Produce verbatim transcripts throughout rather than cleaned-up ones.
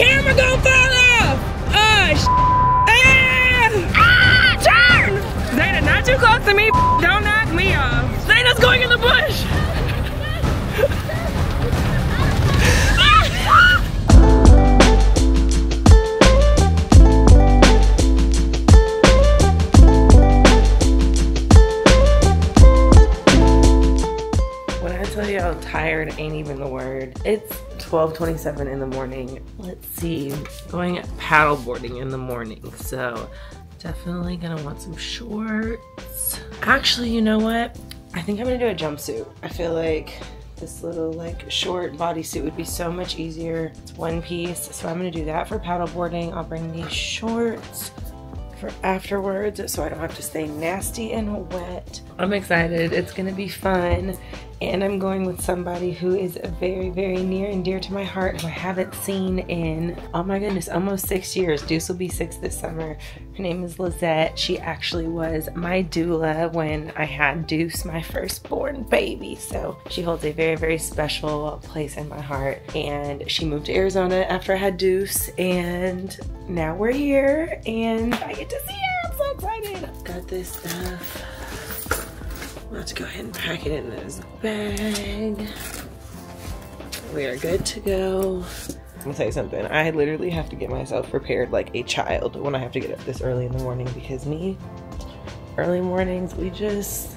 camera gonna fall off! Uh, sh ah! Ah, turn! Zayna, not too close to me. Don't knock me off. Zayna's going in the bush! Y'all, tired ain't even the word. It's twelve twenty-seven in the morning. Let's see, going paddle boarding in the morning, so definitely gonna want some shorts. Actually, you know what, I think I'm gonna do a jumpsuit. I feel like this little like short bodysuit would be so much easier. It's one piece, so I'm gonna do that for paddle boarding. I'll bring these shorts for afterwards so I don't have to stay nasty and wet. I'm excited, it's gonna be fun, and I'm going with somebody who is very, very near and dear to my heart, who I haven't seen in, oh my goodness, almost six years. Deuce will be six this summer. Her name is Lizette. She actually was my doula when I had Deuce, my firstborn baby, so she holds a very, very special place in my heart, and she moved to Arizona after I had Deuce, and now we're here, and I get to see her. I'm so excited. I've got this stuff. Let's go ahead and pack it in this bag. We are good to go. I'm gonna tell you something. I literally have to get myself prepared like a child when I have to get up this early in the morning, because me, early mornings, we just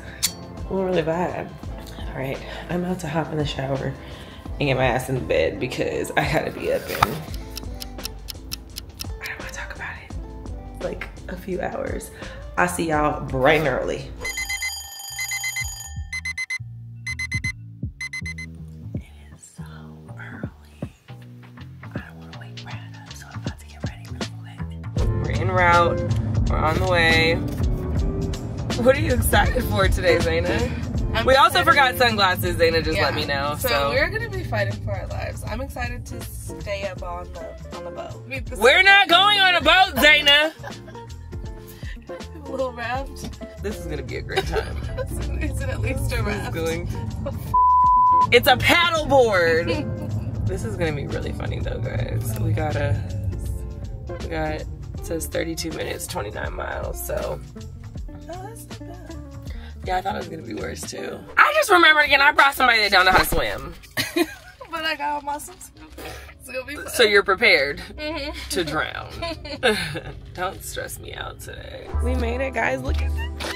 won't really vibe. All right, I'm about to hop in the shower and get my ass in the bed because I gotta be up in, I don't wanna talk about it, like a few hours. I'll see y'all bright and early. Route. We're on the way. What are you excited for today, Zayna? I'm we also excited. Forgot sunglasses. Zayna just yeah. let me know. So, so we're gonna be fighting for our lives. I'm excited to stay up on the on the boat. The we're not going on a boat, Zayna. A little raft. This is gonna be a great time. It's at least a raft. Going to... It's a paddle board. This is gonna be really funny though, guys. We gotta. We got. It says thirty-two minutes, twenty-nine miles, so. Oh, that's not bad. Yeah, I thought it was gonna be worse too. I just remembered again, I brought somebody that don't know how to swim. But I got all my swimsuit. So you're prepared mm-hmm. to drown. Don't stress me out today. We made it, guys, look at this.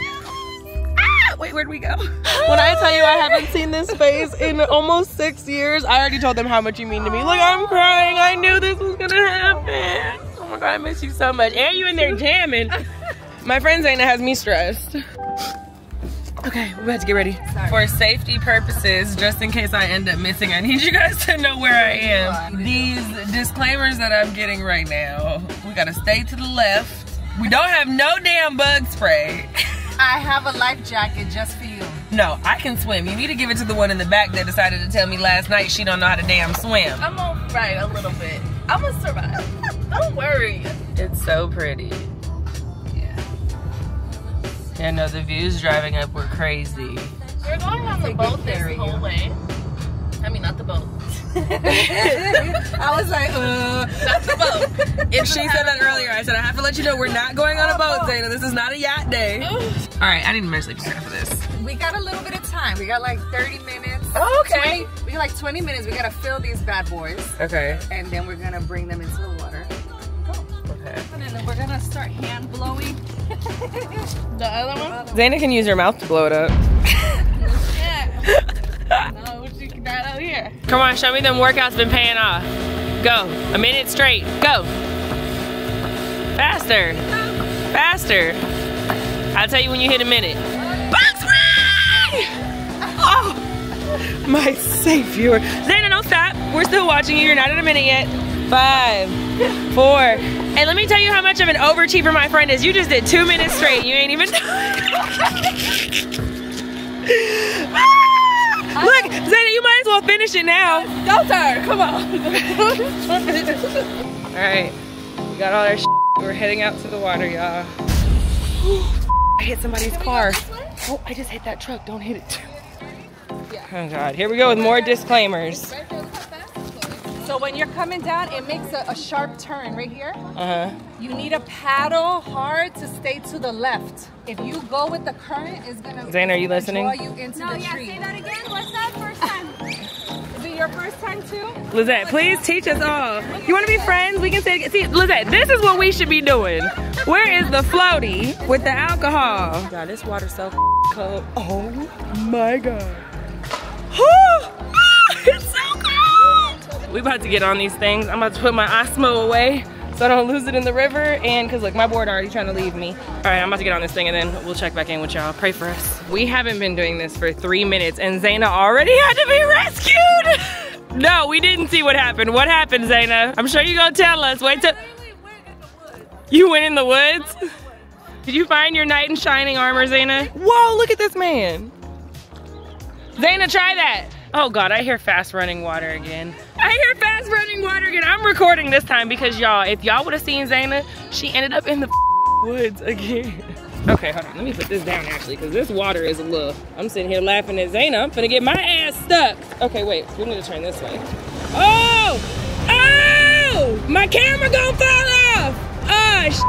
Wait, where'd we go? When I tell you I haven't seen this face in almost six years, I already told them how much you mean to me. Like, I'm crying, I knew this was gonna happen. Oh my God, I miss you so much. And you in there jamming. My friend Zayna has me stressed. Okay, we're about to get ready. Sorry. For safety purposes, just in case I end up missing, I need you guys to know where I am. These disclaimers that I'm getting right now, we gotta stay to the left. We don't have no damn bug spray. I have a life jacket just for you. No, I can swim. You need to give it to the one in the back that decided to tell me last night she don't know how to damn swim. I'm all right a little bit. I'm gonna survive. Don't worry. It's so pretty. Yeah. Yeah, no, the views driving up were crazy. We're going on the boat this whole way. I mean, not the boat. I was like, uh, not the boat. If she said that earlier, I said, I have to let you know we're not going on a boat, Zayna. This is not a yacht day. All right, I need to mentally prepare for this. We got a little bit of time. We got like thirty minutes. Oh, okay. twenty, we got like twenty minutes. We gotta fill these bad boys. Okay. And then we're gonna bring them into the water. Okay. And then we're gonna start hand blowing. The other one? Zayna can use her mouth to blow it up. Yeah. No, she can die out here. Come on, show me them workouts been paying off. Go. A minute straight. Go. Faster. Faster. I'll tell you when you hit a minute. Box spray! Oh, my savior. Zayna, don't stop. We're still watching you. You're not at a minute yet. Five, four. And let me tell you how much of an overachiever my friend is. You just did two minutes straight. You ain't even... Look, Zayna, you might as well finish it now. Don't turn, come on. All right, we got all our shit. We're heading out to the water, y'all. I hit somebody's car. Oh, I just hit that truck, don't hit it. Yeah. Oh God, here we go with more disclaimers. So when you're coming down, it makes a, a sharp turn right here. Uh-huh. You need a paddle hard to stay to the left. If you go with the current, it's gonna Zayna, are you listening? Draw you into no, the yeah, tree. Say that again. What's that first time? Is it your first time too? Lizette, please teach us all. You wanna be friends? We can say it. See, Lizette, this is what we should be doing. Where is the floaty with the alcohol? God, this water's so cold. Oh my God. It's so cold! We about to get on these things. I'm about to put my Osmo away so I don't lose it in the river. And cause look, my board already trying to leave me. All right, I'm about to get on this thing and then we'll check back in with y'all. Pray for us. We haven't been doing this for three minutes and Zayna already had to be rescued. No, we didn't see what happened. What happened, Zayna? I'm sure you're gonna tell us. Wait till- You went in the woods? Did you find your knight in shining armor, Zayna? Whoa, look at this man. Zayna, try that. Oh God, I hear fast running water again. I hear fast running water again. I'm recording this time because y'all, if y'all would have seen Zayna, she ended up in the woods again. Okay, hold on, let me put this down actually because this water is a little, I'm sitting here laughing at Zayna. I'm finna get my ass stuck. Okay, wait, we need to turn this way. Oh, oh, my camera gonna fall off. Oh, sh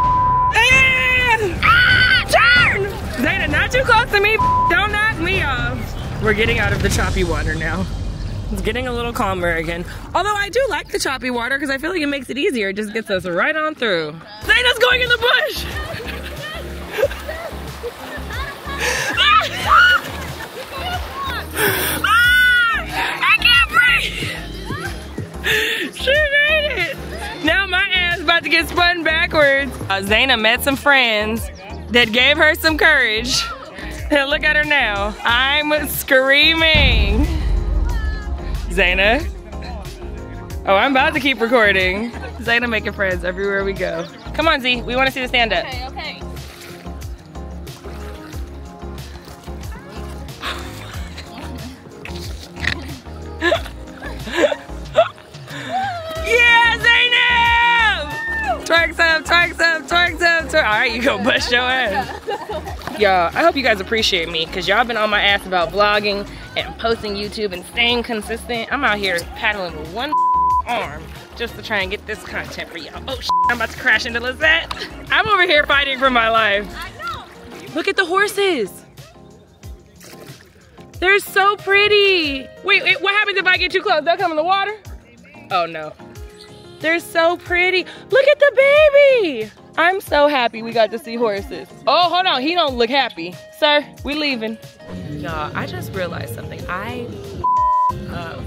ah. ah, turn. Zayna, not too close to me, don't knock me off. We're getting out of the choppy water now. It's getting a little calmer again. Although I do like the choppy water because I feel like it makes it easier. It just gets us right on through. Zayna's going in the bush! I can't breathe! She made it! Now my ass about to get spun backwards. Uh, Zayna met some friends that gave her some courage. Look at her now. I'm screaming. Zayna. Oh, I'm about to keep recording. Zayna making friends everywhere we go. Come on, Z. We want to see the stand up. Okay, okay. Yeah, Zayna! Twerks up, twerks up, twerks up, twerks. All right, you go bust your ass. Y'all, I hope you guys appreciate me because y'all been on my ass about vlogging and posting YouTube and staying consistent. I'm out here paddling with one arm just to try and get this content for y'all. Oh, I'm about to crash into Lizette. I'm over here fighting for my life. I know. Look at the horses. They're so pretty. Wait, wait, what happens if I get too close? They'll come in the water? Oh, no. They're so pretty. Look at the baby. I'm so happy we got to see horses. Oh, hold on, he don't look happy. Sir, we leaving. Y'all, I just realized something. I um,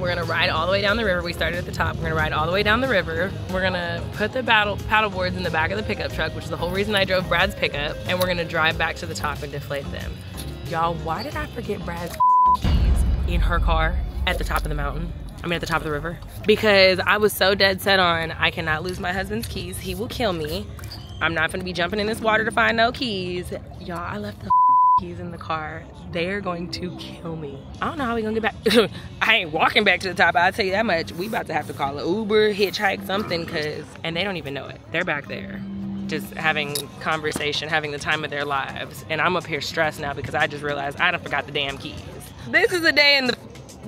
We're gonna ride all the way down the river. We started at the top, we're gonna ride all the way down the river. We're gonna put the paddle, paddle boards in the back of the pickup truck, which is the whole reason I drove Brad's pickup, and we're gonna drive back to the top and deflate them. Y'all, why did I forget Brad's keys in her car at the top of the mountain? I mean at the top of the river, because I was so dead set on I cannot lose my husband's keys. He will kill me. I'm not gonna be jumping in this water to find no keys. Y'all, I left the keys in the car. They're going to kill me. I don't know how we gonna get back. I ain't walking back to the top, I'll tell you that much. We about to have to call an Uber, hitchhike, something, cause, and they don't even know it. They're back there, just having conversation, having the time of their lives. And I'm up here stressed now because I just realized I done forgot the damn keys. This is a day in the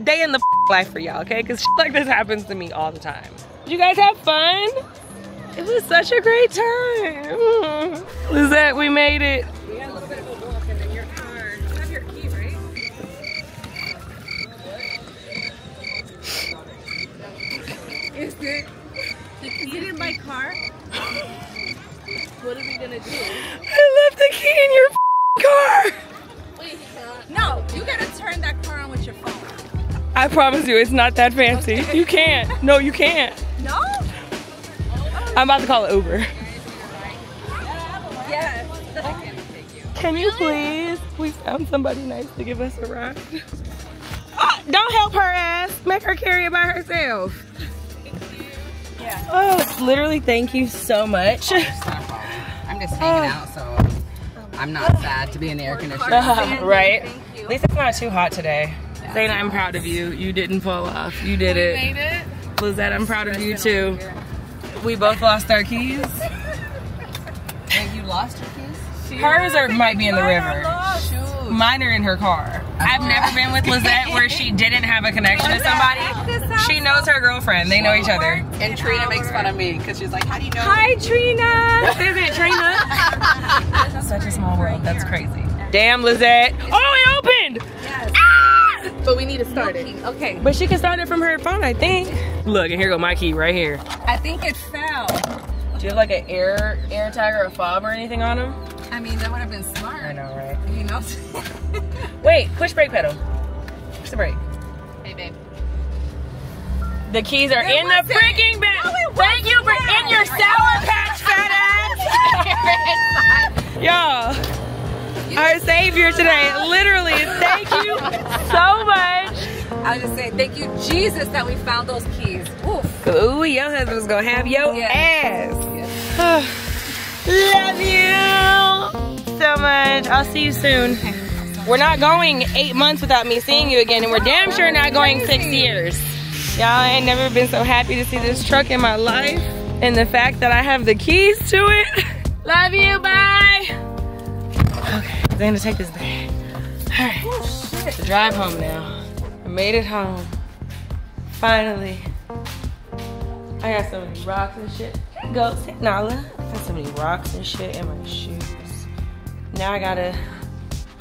day in the life for y'all, okay? Because like this happens to me all the time. Did you guys have fun? It was such a great time. Lizette, we made it. We had a little bit of a walk and then your car. You have your key, right? Is it the key in my car? What are we gonna do? I left the key in your car. Wait, no, you gotta turn that car on with your phone. I promise you, it's not that fancy. Okay. You can't. No, you can't. No? I'm about to call it Uber. Yeah. Can you please? We found somebody nice to give us a ride. Oh, don't help her ass. Make her carry it by herself. Thank you. Yeah. Oh, literally, thank you so much. Oh, I'm just hanging out, so I'm not sad to be in the air conditioner. Uh, right. At least it's not too hot today. Zayna, I'm proud of you. You didn't fall off. You did it. You made it. Lizette, I'm proud of you too. We both lost our keys. Wait, you lost your keys? Hers are, might be in the river. Mine are in her car. I've never been with Lizette where she didn't have a connection to somebody. She knows Osmo's her girlfriend. They know each other. And Trina makes fun of me because she's like, how do you know? Hi, Trina. There's it, Trina. Such a small world. That's crazy. Damn, Lizette. Oh, it opened. Yes. Ah! But we need to start it. Okay. But she can start it from her phone, I think. Look, and here go my key right here. I think it's foul. Do you have like an air, air tag or a fob or anything on them? I mean, that would have been smart. I know, right? You know? Wait, push brake pedal. Push the brake. Hey, babe. The keys are it in the freaking bag. No, thank you for bad. In your Sour Patch, fat ass. Y'all, our savior today. Literally, thank you so much. I'll just say thank you, Jesus, that we found those keys. Oof. Ooh, your husband's going to have your yes. ass. Yes. Love you so much. I'll see you soon. We're not going eight months without me seeing you again, and we're damn sure not going six years. Y'all, ain't never been so happy to see this truck in my life, and the fact that I have the keys to it. Love you, bye. Okay, I'm gonna take this bag. All right, oh, shit. Drive home now. I made it home. Finally. I got so many rocks and shit. Here goes Nala. I got so many rocks and shit in my shoes. Now I gotta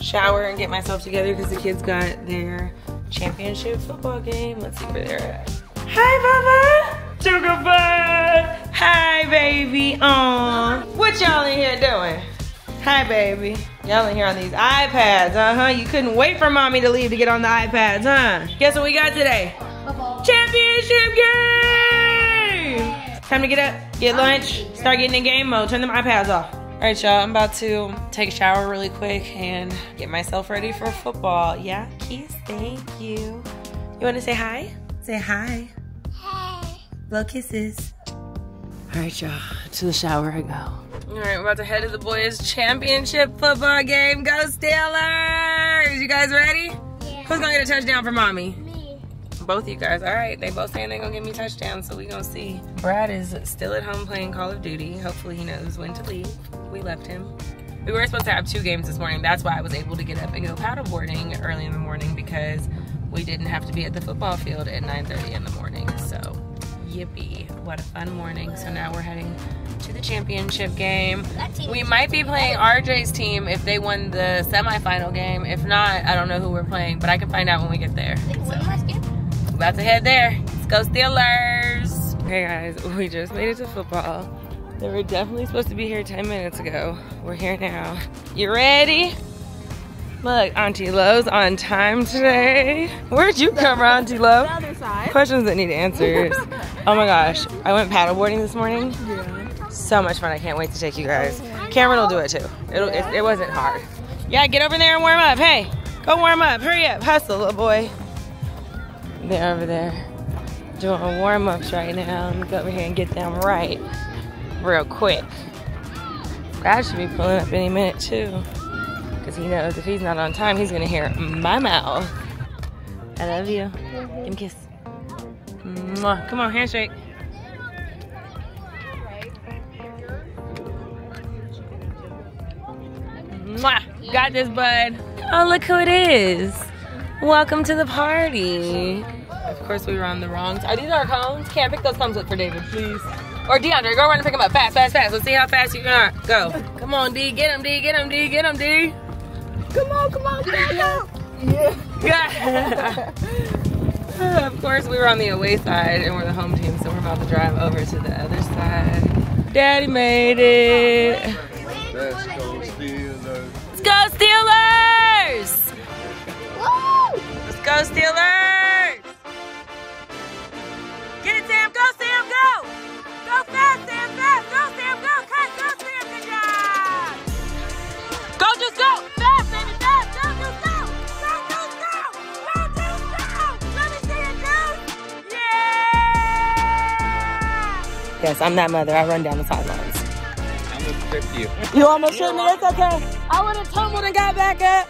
shower and get myself together because the kids got their championship football game. Let's see where they're at. Hi, Bubba. Sugar Bud. Hi, baby. Aw. What y'all in here doing? Hi, baby. Y'all in here on these iPads, uh-huh. You couldn't wait for mommy to leave to get on the iPads, huh? Guess what we got today? Football. Championship game. Time to get up, get lunch, start getting in game mode. Turn them iPads off. All right, y'all, I'm about to take a shower really quick and get myself ready for football. Yeah, Keys, thank you. You wanna say hi? Say hi. Hi. Blow kisses. All right, y'all, to the shower I go. All right, we're about to head to the boys' championship football game. Go Steelers! You guys ready? Yeah. Who's gonna get a touchdown for mommy? Both of you guys. All right, they both saying they're gonna give me touchdowns, so we gonna see. Brad is still at home playing Call of Duty. Hopefully he knows when to leave. We left him. We were supposed to have two games this morning. That's why I was able to get up and go paddleboarding early in the morning because we didn't have to be at the football field at nine thirty in the morning. So, yippee, what a fun morning. So now we're heading to the championship game. We might be playing R J's team if they won the semifinal game. If not, I don't know who we're playing, but I can find out when we get there. So. About to head there. Let's go Steelers. Hey guys, we just made it to football. They were definitely supposed to be here ten minutes ago. We're here now. You ready? Look, Auntie Lo's on time today. Where'd you come, Auntie Lo? The other side. Questions that need answers. Oh my gosh, I went paddleboarding this morning. Yeah. So much fun, I can't wait to take you guys. Cameron will do it too. It'll, it, it wasn't hard. Yeah, get over there and warm up. Hey, go warm up, hurry up, hustle little boy. They're over there doing warm-ups right now. Let me go over here and get them right real quick. Brad should be pulling up any minute too because he knows if he's not on time, he's gonna hear my mouth. I love you. Give me a kiss. Mwah. Come on, handshake. Mwah. Got this, bud. Oh, look who it is. Welcome to the party. Of course we were on the wrong side. Are these our cones? Can't pick those cones up for David, please. Or DeAndre, go run and pick them up. Fast, fast, fast. Let's see how fast you can go. Come on, D. Get him, D. Get him, D. Get him, D. Come on, come on, go, go. Yeah. Of course we were on the away side and we're the home team, so we're about to drive over to the other side. Daddy made it. Let's go Steelers. Let's go Steelers! Go Steelers! Get it, Sam! Go, Sam! Go! Go fast, Sam! Fast! Go, Sam! Go! Cut! Go, Sam! Good job! Go, just go! Fast, baby! Fast! Go, just go! Go, just go! Go, just go! Let me see it, dude! Yeah! Yes, I'm that mother. I run down the sidelines. I almost tripped you. You almost tripped me? That's okay. I would have tumbled and got back up.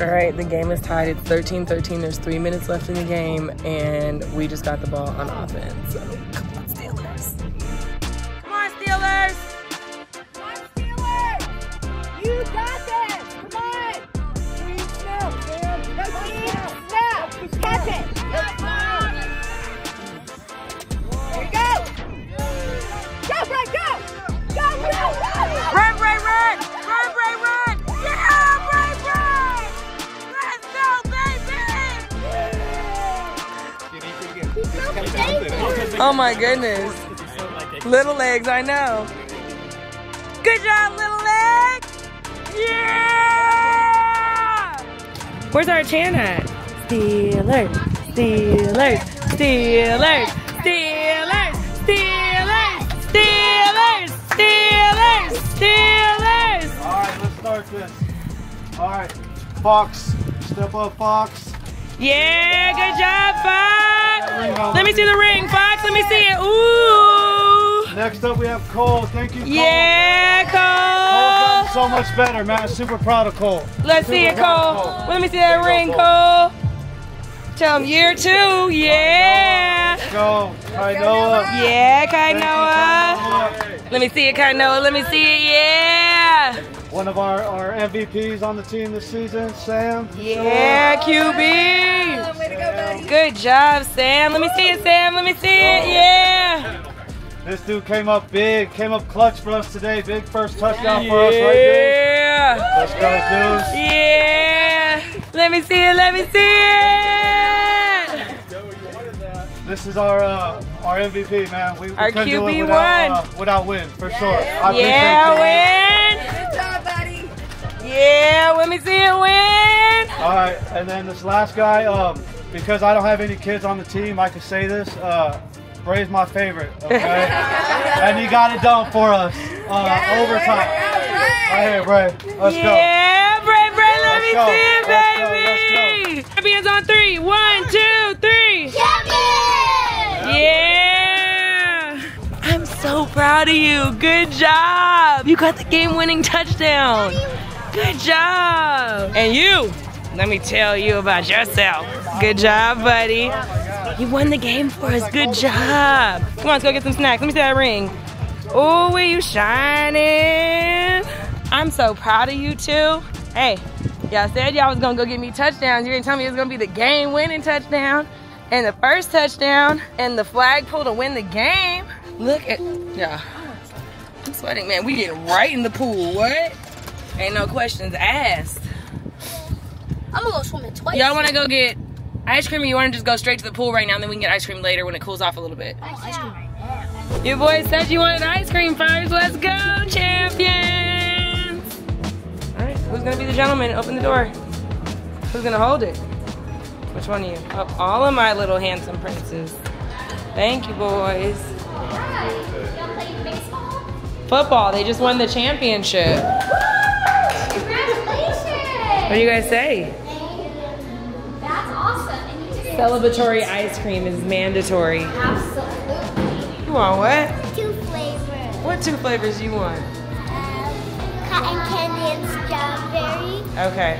All right, the game is tied. It's thirteen thirteen. There's three minutes left in the game, and we just got the ball on offense. So, come on, Steelers. Come on, Steelers. Come on, Steelers. You got this. Come on. Clean snap, man. Clean snap. Catch it. Come on. Oh my goodness. Little legs, I know. Good job, little legs. Yeah! Where's our chant at? Steelers, Steelers, Steelers, Steelers, Steelers, Steelers, Steelers, Steelers. All right, let's start this. All right, Fox, step up, Fox. Yeah, good job, Fox. Let me see the ring, Fox. Let me see it. Ooh. Next up, we have Cole. Thank you, Cole. Yeah, Cole. Cole's gotten so much better, man. Super proud of Cole. Let's see it, Cole. Let me see that ring, Cole. Tell him year two. Yeah. Let's go, Kainoa. Yeah, Kainoa. Let me see it, Kainoa. Let me see it. Yeah. One of our, our M V Ps on the team this season, Sam. Yeah, Q B. Way to go, buddy. Good job, Sam. Let me see it, Sam. Let me see it. Yeah. This dude came up big, came up clutch for us today. Big first touchdown yeah. for us, right there. Yeah. Let's go, dudes. Yeah. Let me see it. Let me see it. This is our uh, our M V P, man. We, we our couldn't do it without, uh, without win, for yeah. sure. I yeah, win. Yeah, let me see it win. All right, and then this last guy, um, because I don't have any kids on the team, I can say this, uh, Bray's my favorite, okay? And he got it done for us, uh, yeah, overtime. Bray, Bray. Right here, Bray, let's yeah, go. Yeah, Bray, Bray, let let's me go. see it, baby. Let's go, let's go. Champions on three, one, two, three. Champions! Yeah. I'm so proud of you, good job. You got the game-winning touchdown. Good job. And you, let me tell you about yourself. Good job, buddy. You won the game for us. Good job. Come on, let's go get some snacks. Let me see that ring. Oh, you shining. I'm so proud of you, too. Hey, y'all said y'all was going to go get me touchdowns. You didn't tell me it was going to be the game-winning touchdown and the first touchdown and the flagpole to win the game. Look at y'all. I'm sweating, man. We getting right in the pool. What? Ain't no questions asked. I'm gonna go swimming twice. Y'all wanna go get ice cream or you wanna just go straight to the pool right now and then we can get ice cream later when it cools off a little bit? Ice ice cream. Cream. Your boy said you wanted ice cream first. Let's go, champions! Alright, who's gonna be the gentleman? Open the door. Who's gonna hold it? Which one of you? Oh, all of my little handsome princes. Thank you, boys. Hi. Y'all playing baseball? Football. They just won the championship. What do you guys say? That's awesome. And you did Celebratory ice cream is mandatory. Absolutely. You want what? Two flavors. What two flavors do you want? Um, cotton candy and strawberry. Okay.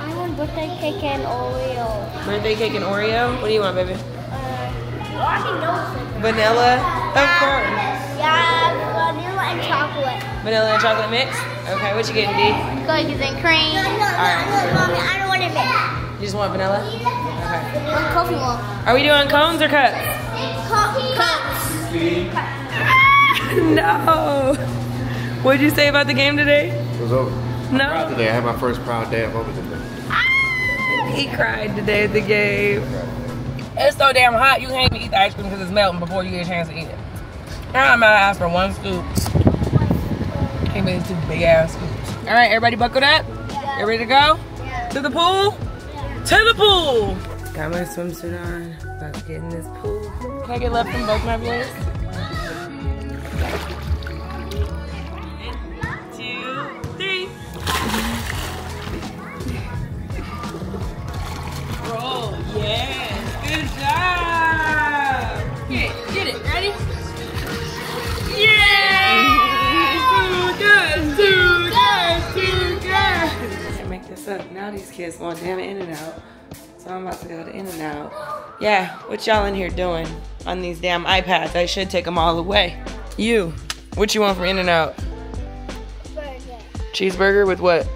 I want birthday cake and Oreo. Birthday cake and Oreo? What do you want, baby? Uh, I vanilla? Of yeah, course. Yeah, vanilla and chocolate. Vanilla and chocolate mix? Okay, what you getting, D? Cookies and cream. No, no, no, right. Look, Mommy, I don't want it mixed. You just want vanilla? Okay. Are we doing cones or cups? Cups. No. What did you say about the game today? It was over. No. I cried today. I had my first proud day of over today. Ah, he cried today at the game. It's so damn hot, you can't even eat the ice cream because it's melting before you get a chance to eat it. I'm gonna ask for one scoop. Came in two big ass scoops. All right, everybody buckled up? Yeah. You ready to go? Yeah. To the pool? Yeah. To the pool! Got my swimsuit on, about to get in this pool. Can I get left from both my boys? One, two, three. Roll, yes, good job! Okay, get it, ready? Yeah! Two guys, two guys. Make this up. Now these kids want damn In-N-Out. So I'm about to go to In-N-Out. Yeah, what y'all in here doing on these damn iPads? I should take them all away. You, what you want from In-N-Out? Burger. Cheeseburger with what?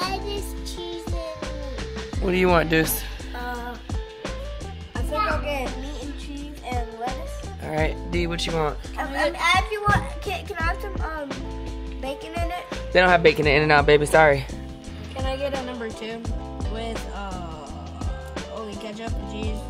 Lettuce, cheese, and meat. What do you want, Deuce? Uh, I think I'll get meat and cheese and lettuce. All right, D, what you want? Um, um, if you want, can, can I have some um? bacon in it? They don't have bacon in In-N-Out, baby. Sorry. Can I get a number two with uh, only ketchup and cheese?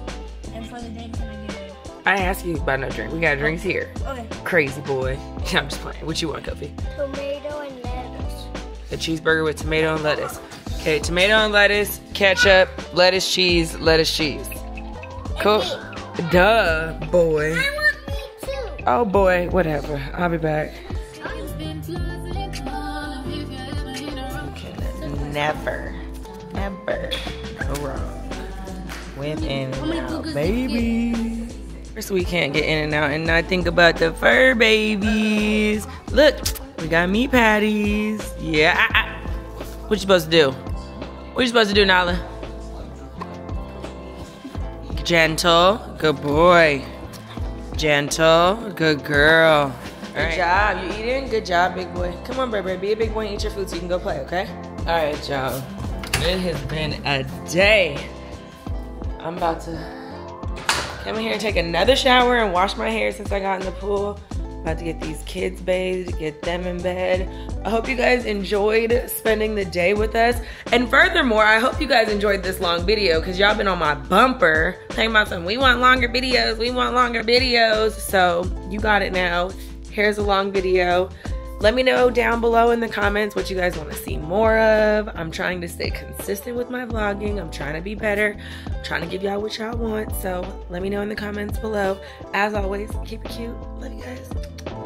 And for the day, can I get I didn't ask you about no drink. We got drinks here. Okay. Crazy boy. I'm just playing. What you want, Kofi? Tomato and lettuce. A cheeseburger with tomato and lettuce. Okay, tomato and lettuce, ketchup, lettuce, cheese, lettuce, cheese. Cool. Duh, boy. I want me too. Oh boy, whatever. I'll be back. Never, never go wrong with In-N-Out, baby. First we can't get In-N-Out and not think about the fur babies. Look, we got meat patties. Yeah. I, I. What you supposed to do? What you supposed to do, Nala? Gentle. Good boy. Gentle. Good girl. Good right. job. You eating? Good job, big boy. Come on, Brad. Be a big boy and eat your food so you can go play, okay? All right, y'all. It has been a day. I'm about to come in here and take another shower and wash my hair since I got in the pool. About to get these kids bathed, get them in bed. I hope you guys enjoyed spending the day with us. And furthermore, I hope you guys enjoyed this long video because y'all been on my bumper talking about some, we want longer videos, we want longer videos. So you got it now. Here's a long video. Let me know down below in the comments what you guys want to see more of. I'm trying to stay consistent with my vlogging. I'm trying to be better. I'm trying to give y'all what y'all want. So let me know in the comments below. As always, keep it cute. Love you guys.